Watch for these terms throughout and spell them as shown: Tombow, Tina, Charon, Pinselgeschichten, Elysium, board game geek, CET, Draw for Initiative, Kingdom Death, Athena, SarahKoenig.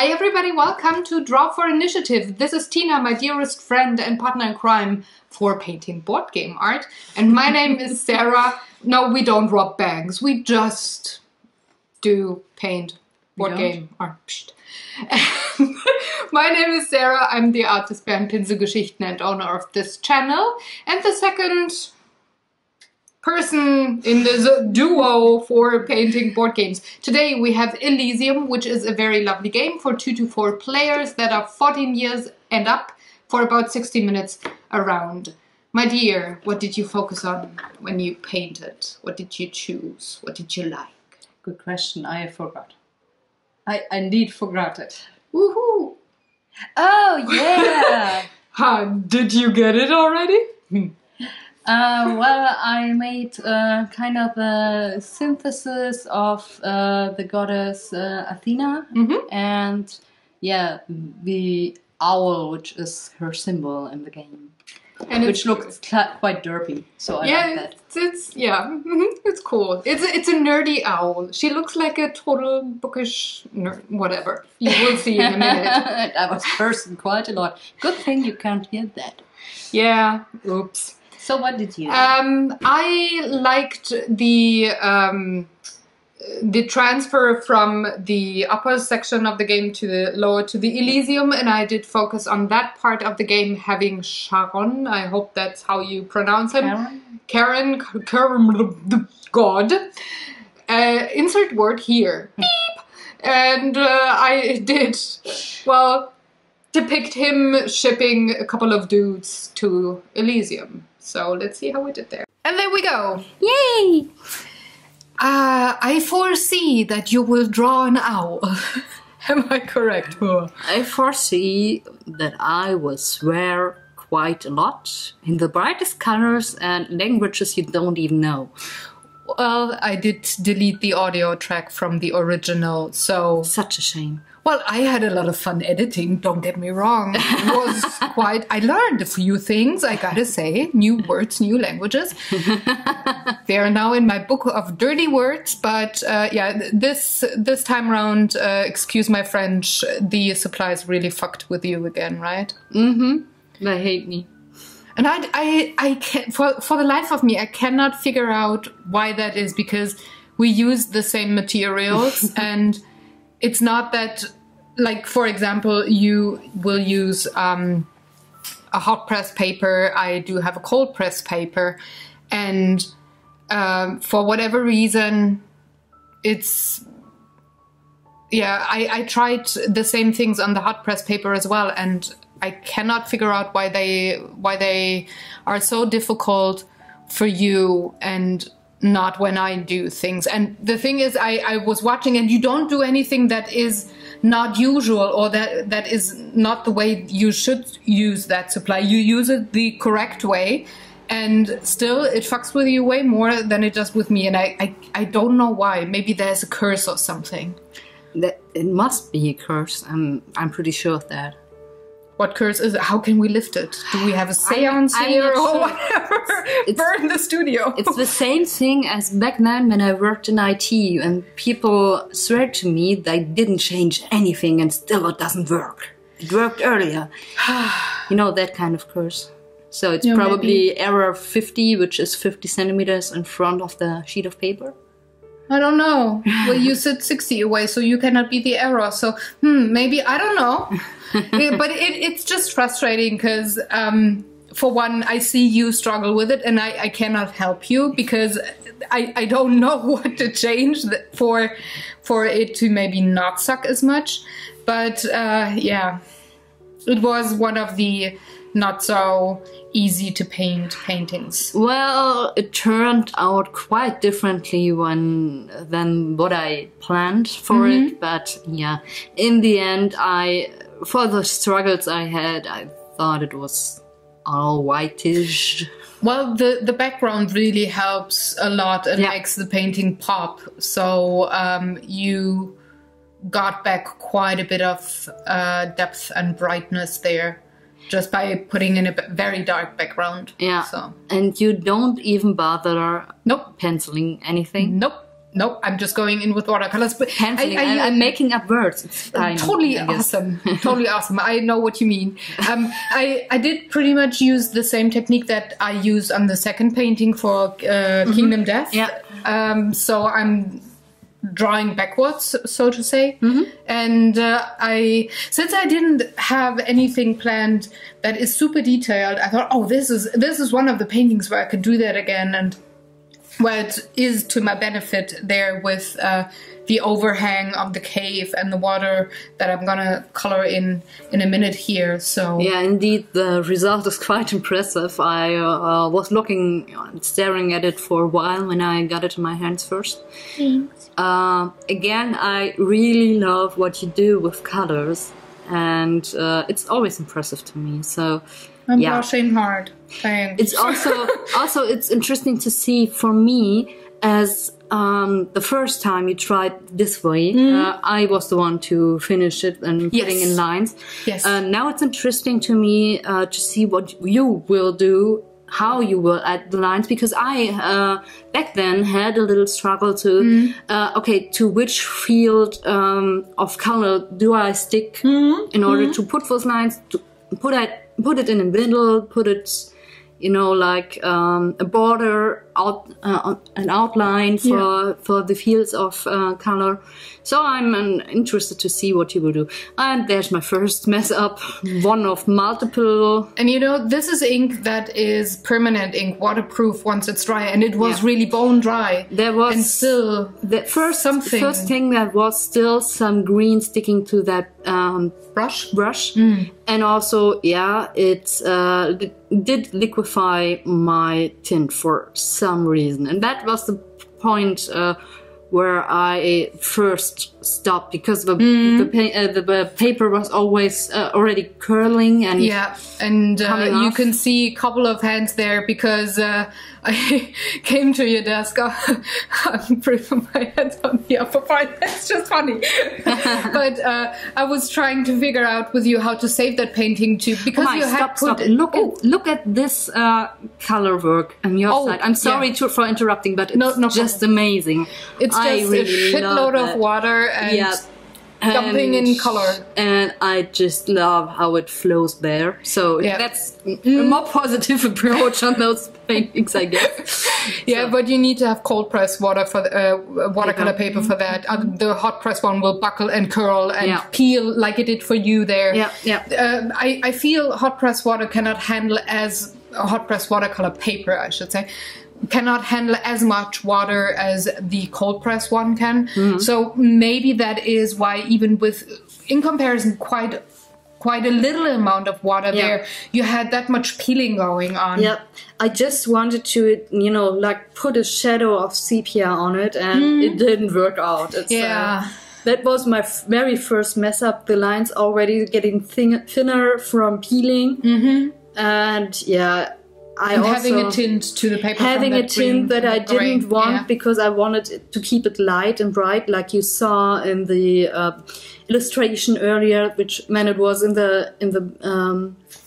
Hi everybody, welcome to Draw for Initiative. This is Tina, my dearest friend and partner in crime for painting board game art. And my name is Sarah. No, we don't rob banks. We just do paint board game art. My name is Sarah. I'm the artist behind Pinselgeschichten and owner of this channel. And the second person in this duo for painting board games. Today we have Elysium, which is a very lovely game for 2 to 4 players that are 14 years and up for about 60 minutes around. My dear, what did you focus on when you painted? What did you choose? What did you like? Good question. I forgot. I indeed forgot it. Woohoo! Oh yeah! How did you get it already? Well, I made kind of a synthesis of the goddess Athena, mm-hmm. and yeah, the owl, which is her symbol in the game, and which looks quite derpy. So I like that. It's cool. It's a nerdy owl. She looks like a total bookish nerd. Whatever, you will see in a minute. I was cursing quite a lot. Good thing you can't hear that. Yeah. Oops. So what did you? I liked the transfer from the upper section of the game to the lower to the Elysium, and I did focus on that part of the game having Charon. I hope that's how you pronounce him. Charon, the god. Insert word here. Beep. And I did depict him shipping a couple of dudes to Elysium. So let's see how we did there. And there we go! Yay! I foresee that you will draw an owl. Am I correct? I foresee that I will swear quite a lot in the brightest colors and languages you don't even know. Well, I did delete the audio track from the original, so... Such a shame. Well, I had a lot of fun editing, don't get me wrong. It was quite... I learned a few things, I gotta say. New words, new languages. They are now in my book of dirty words, but this time around, excuse my French, the supplies really fucked with you again, right? Mm-hmm. They hate me. And I can't, for the life of me, I cannot figure out why that is, because we use the same materials and... It's not that, like, for example, you will use a hot press paper. I do have a cold press paper. And for whatever reason, it's, yeah, I tried the same things on the hot press paper as well. And I cannot figure out why they are so difficult for you and not when I do things. And the thing is, I was watching, and you don't do anything that is not usual or that is not the way you should use that supply. You use it the correct way, and still it fucks with you way more than it does with me. And I don't know why. Maybe there's a curse or something. It must be a curse. I'm pretty sure of that. What curse is it? How can we lift it? Do we have a seance here or whatever? Burn the studio. It's the same thing as back then when I worked in IT and people swear to me they didn't change anything and still it doesn't work. It worked earlier. You know, that kind of curse. So it's probably error 50, which is 50 centimeters in front of the sheet of paper. I don't know. Well, you said 60 away, so you cannot be the error. So, maybe, I don't know. But it's just frustrating because, for one, I see you struggle with it and I cannot help you because I don't know what to change for it to maybe not suck as much. But, yeah, it was one of the not so easy to paint paintings. Well, it turned out quite differently than what I planned for it, but yeah, in the end, for the struggles I had, I thought it was all whitish. Well, the background really helps a lot and makes the painting pop, so you got back quite a bit of depth and brightness there. Just by putting in a very dark background. Yeah. So. And you don't even bother penciling anything? Nope. Nope, I'm just going in with watercolors. But I'm making up words. It's fine, totally awesome. Totally awesome. I know what you mean. I did pretty much use the same technique that I used on the second painting for Kingdom Death. Yeah. So I'm drawing backwards, so to say. And since I didn't have anything planned that is super detailed, I thought, oh, this is one of the paintings where I could do that again. And well, it is to my benefit there with the overhang of the cave and the water that I'm gonna color in a minute here. So yeah, indeed, the result is quite impressive. I was staring at it for a while when I got it in my hands first. Thanks. Again, I really love what you do with colors, and it's always impressive to me. So. I'm blushing hard. Thanks. It's also it's interesting to see for me, as the first time you tried this way, I was the one to finish it and putting in lines. Yes. Now it's interesting to me to see what you will do, how you will add the lines, because I back then had a little struggle to okay, to which field of color do I stick in order to put those lines, to put it in the middle, put it, you know, like a border, an outline for the fields of color. So I'm interested to see what you will do. And there's my first mess up, one of multiple. And you know, this is ink that is permanent ink, waterproof once it's dry, and it was really bone dry. There was the first thing that was still some green sticking to that brush, and also it did liquefy my tint for some reason, and that was the point where I first stopped, because the paper was always already curling and you can see a couple of hands there, because I came to your desk. I'm putting my hands on the upper part. That's just funny. But I was trying to figure out with you how to save that painting too, because look at this color work on your side. I'm sorry for interrupting, but it's just amazing. It's just really a shitload of water and dumping in color, and I just love how it flows there. So that's a more positive approach on those paintings, I guess. Yeah, so. But you need to have cold press water for watercolor paper for that. The hot press one will buckle and curl and peel like it did for you there. Yeah, yeah. I feel hot press water cannot handle as hot press watercolor paper, I should say. Cannot handle as much water as the cold press one can. So maybe that is why, even with, in comparison, quite a little amount of water there, you had that much peeling going on. Yep. I just wanted to, you know, like put a shadow of sepia on it, and it didn't work out. It's, that was my very first mess up. The lines already getting thinner from peeling. And and also having a tint to the paper, having a tint that I didn't want, because I wanted to keep it light and bright, like you saw in the illustration earlier, which it was in the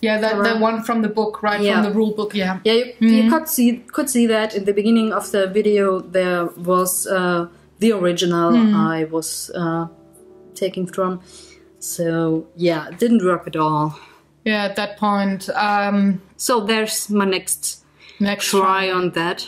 that one from the book, right? From the rule book. You could see that in the beginning of the video. There was the original I was taking from. So it didn't work at all. Yeah, at that point. So there's my next try on that.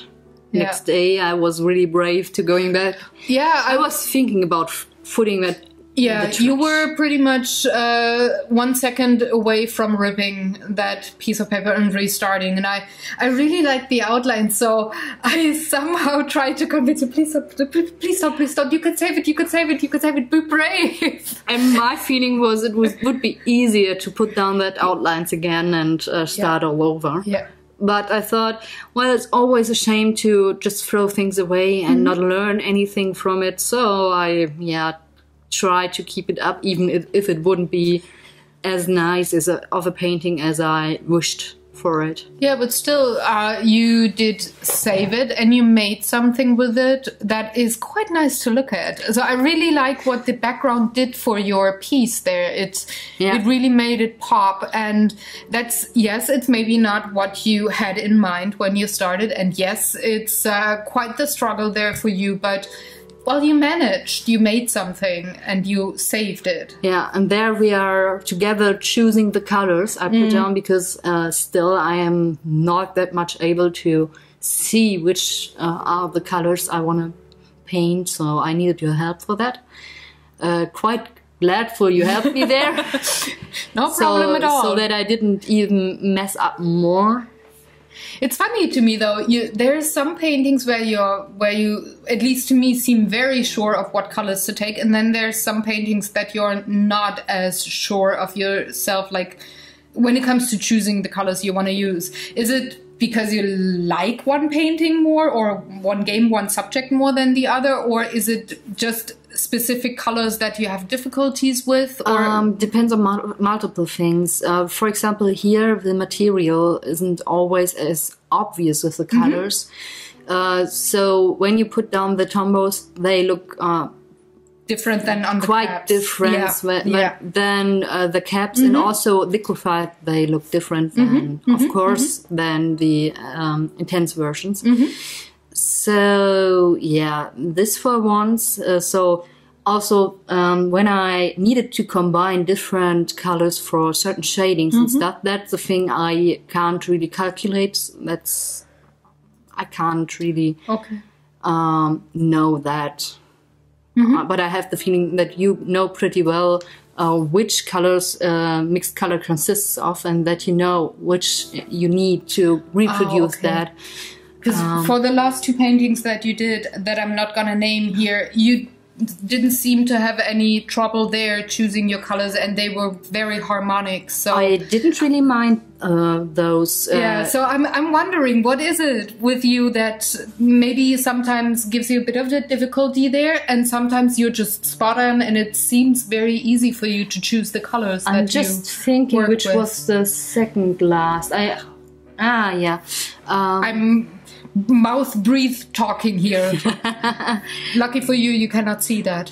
Next day, I was really brave to going back. Yeah, I was thinking about putting that. Yeah, you were pretty much 1 second away from ripping that piece of paper and restarting. And I really liked the outline, so I somehow tried to convince you, please stop, please stop, please stop. You could save it, you could save it, you could save it. Be brave. And my feeling was it would be easier to put down that outlines again and start all over. Yeah. But I thought, well, it's always a shame to just throw things away and not learn anything from it. So I, try to keep it up, even if it wouldn't be as nice of a painting as I wished for it. Yeah, but still, you did save it, and you made something with it that is quite nice to look at. So I really like what the background did for your piece there. It really made it pop, and that's, it's maybe not what you had in mind when you started, and yes, it's quite the struggle there for you, but well, you managed, you made something and you saved it. Yeah, and there we are together choosing the colors I put down, because still I am not that much able to see which are the colors I want to paint, so I needed your help for that. Quite glad for you helped me there. no problem at all. So that I didn't even mess up more. It's funny to me though, there's some paintings where you, at least to me, seem very sure of what colors to take, and then there's some paintings that you're not as sure of yourself, like when it comes to choosing the colors you want to use. Is it because you like one painting more, or one game, one subject more than the other, or is it just specific colors that you have difficulties with? Or depends on multiple things. For example, here the material isn't always as obvious with the colors. So when you put down the Tombows, they look different than on the caps. Quite different than the caps, and also liquefied, they look different than, of course, than the intense versions. So yeah, this for once. So also when I needed to combine different colors for certain shadings and stuff, that's the thing I can't really calculate. That's, I can't really know that. But I have the feeling that you know pretty well which colors mixed color consists of, and that you know which you need to reproduce that. Because for the last two paintings that you did, that I'm not going to name here, you didn't seem to have any trouble there choosing your colors, and they were very harmonic. So I didn't really mind those. Yeah, so I'm wondering, what is it with you that maybe sometimes gives you a bit of the difficulty there, and sometimes you're just spot on and it seems very easy for you to choose the colors that you work with? I'm just thinking which was the second last. I'm mouth-breathe talking here. Lucky for you, you cannot see that.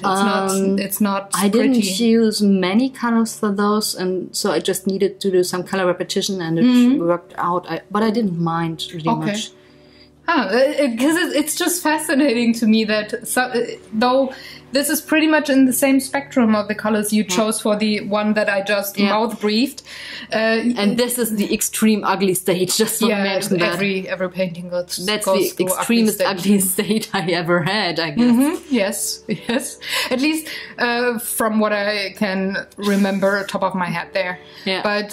It's not I pretty. Didn't use many colors for those, and so I just needed to do some color repetition, and it worked out. But I didn't mind really much. Because it's just fascinating to me that, though this is pretty much in the same spectrum of the colors you chose for the one that I just mouth-breathed. And this is the extreme ugly stage, just to mention that. Every painting goes the extremest ugly stage I ever had, I guess. Yes, yes. At least from what I can remember top of my head there. Yeah. But,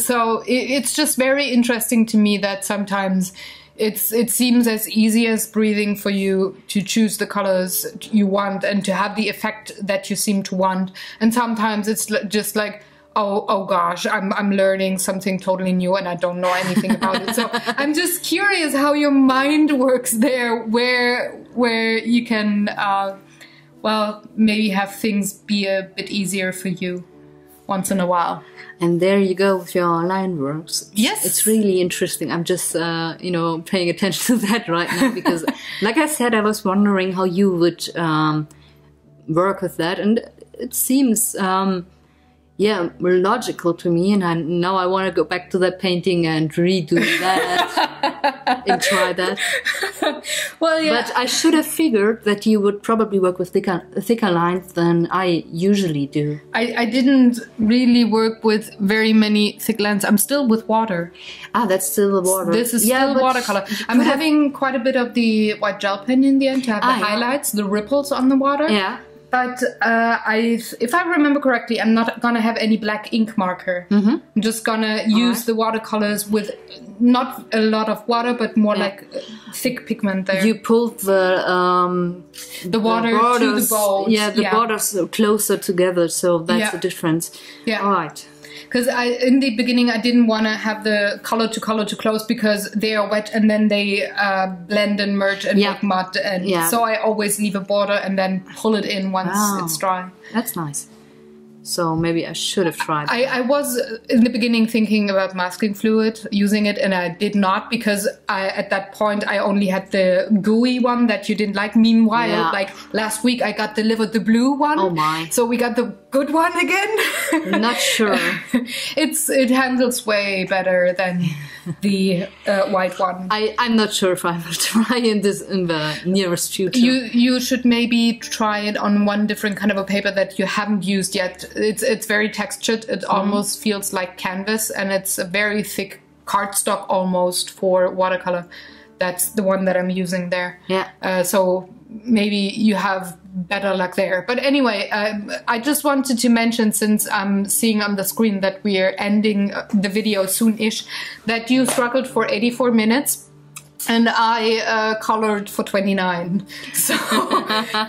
so it's just very interesting to me that sometimes it seems as easy as breathing for you to choose the colors you want and to have the effect that you seem to want. And sometimes it's just like, oh gosh, I'm learning something totally new and I don't know anything about it. So I'm just curious how your mind works there, where you can, maybe have things be a bit easier for you once in a while. And there you go with your line works. Yes. It's really interesting. I'm just, paying attention to that right now because, like I said, I was wondering how you would work with that. And it seems, logical to me. And now I want to go back to that painting and redo that and try that. Well, yeah. But I should have figured that you would probably work with thicker lines than I usually do. I didn't really work with very many thick lines. I'm still with water. Ah, that's still the water. This is still watercolor. I'm having quite a bit of the white gel pen in the end to have the highlights, the ripples on the water. Yeah. But if I remember correctly, I'm not going to have any black ink marker. I'm just going to use the watercolors with not a lot of water, but more like thick pigment there. You pulled the water borders, to the bowl. Yeah, the borders closer together, so that's the difference. Yeah. All right. Because in the beginning, I didn't want to have the color to close because they are wet and then they blend and merge and make mud. And so I always leave a border and then pull it in once it's dry. That's nice. So maybe I should have tried. I was in the beginning thinking about masking fluid, using it, and I did not because at that point I only had the gooey one that you didn't like. Meanwhile, like last week I got delivered the blue one. Oh my! So we got the good one again. Not sure. It handles way better than the white one. I'm not sure if I will try in the nearest future. You should maybe try it on one different kind of a paper that you haven't used yet. It's very textured. It almost feels like canvas, and it's a very thick cardstock almost for watercolor. That's the one that I'm using there. Yeah. So maybe you have better luck there. But anyway, I just wanted to mention, since I'm seeing on the screen that we are ending the video soon-ish, that you struggled for 84 minutes. And I colored for 29. So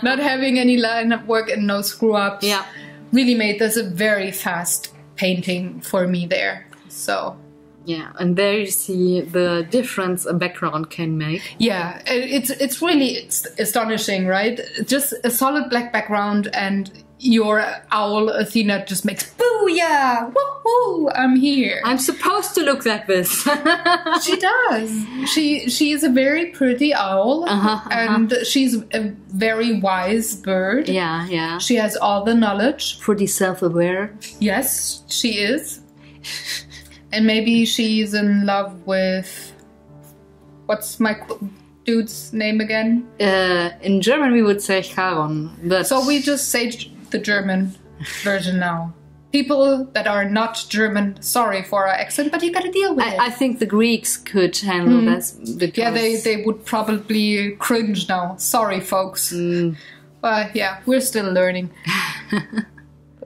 not having any line of work and no screw-ups. Yeah. Really made this a very fast painting for me there. So yeah, and there you see the difference a background can make. Yeah, it's really astonishing, right? Just a solid black background and your owl Athena just makes booyah, woohoo! I'm here. I'm supposed to look like this. She does. She is a very pretty owl, and she's a very wise bird. Yeah, yeah. She has all the knowledge. Pretty self-aware. Yes, she is. And maybe she's in love with, what's my dude's name again? In German we would say Charon. But so we just say the German version now. People that are not German, sorry for our accent, but you gotta deal with it. I think the Greeks could handle this. Because yeah, they would probably cringe now. Sorry, folks. But yeah, we're still learning.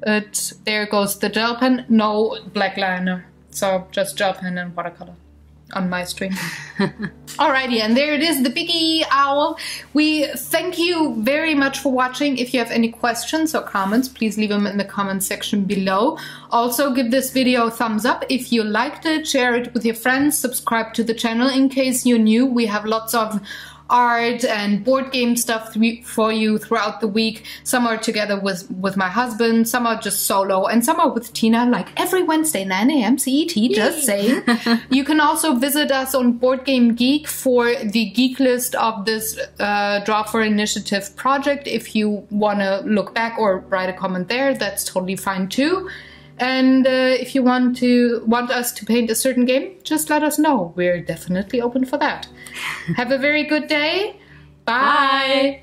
But there goes the gel pen, no black liner. So just gel pen and watercolor on my stream. Alrighty, and there it is, the Biggie Owl. We thank you very much for watching. If you have any questions or comments, please leave them in the comment section below. Also, give this video a thumbs up if you liked it, share it with your friends, subscribe to the channel in case you're new. We have lots of art and board game stuff for you throughout the week. Some are together with my husband, some are just solo, and some are with Tina, like every Wednesday 9 AM CET, just saying. You can also visit us on Board Game Geek for the geek list of this Draw for Initiative project. If you want to look back or write a comment there, that's totally fine too. And if you want us to paint a certain game, just let us know. We're definitely open for that. Have a very good day. Bye. Bye.